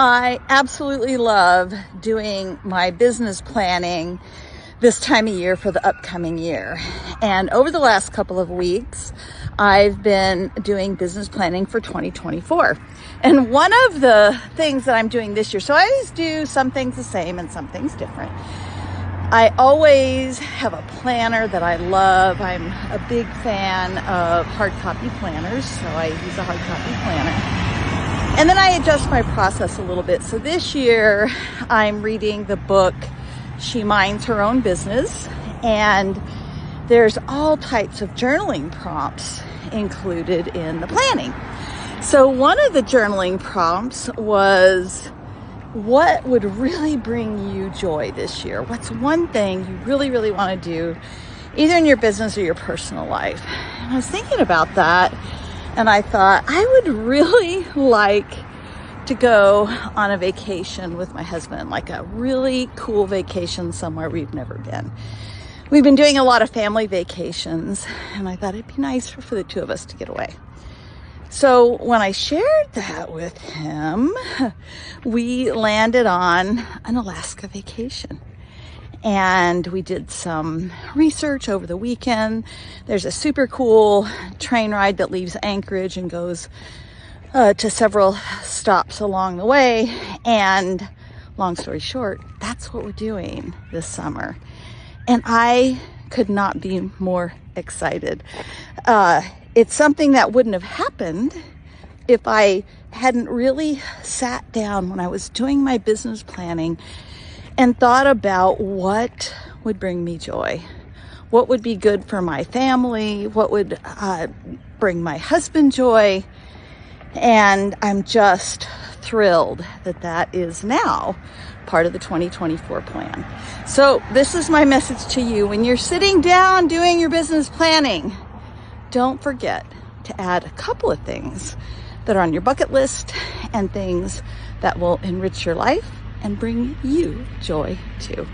I absolutely love doing my business planning this time of year for the upcoming year. And over the last couple of weeks, I've been doing business planning for 2024. And one of the things that I'm doing this year, so I always do some things the same and some things different. I always have a planner that I love. I'm a big fan of hard copy planners, so I use a hard copy planner. And then I adjust my process a little bit. So this year I'm reading the book, She Minds Her Own Business. And there's all types of journaling prompts included in the planning. So one of the journaling prompts was, what would really bring you joy this year? What's one thing you really, really want to do either in your business or your personal life? And I was thinking about that. And I thought, I would really like to go on a vacation with my husband, like a really cool vacation somewhere we've never been. We've been doing a lot of family vacations, and I thought it'd be nice for the two of us to get away. So when I shared that with him, we landed on an Alaska vacation. And we did some research over the weekend. There's a super cool train ride that leaves Anchorage and goes to several stops along the way. And long story short, that's what we're doing this summer. And I could not be more excited. It's something that wouldn't have happened if I hadn't really sat down when I was doing my business planning and thought about what would bring me joy, what would be good for my family, what would bring my husband joy. And I'm just thrilled that that is now part of the 2024 plan. So this is my message to you. When you're sitting down doing your business planning, don't forget to add a couple of things that are on your bucket list and things that will enrich your life and bring you joy too.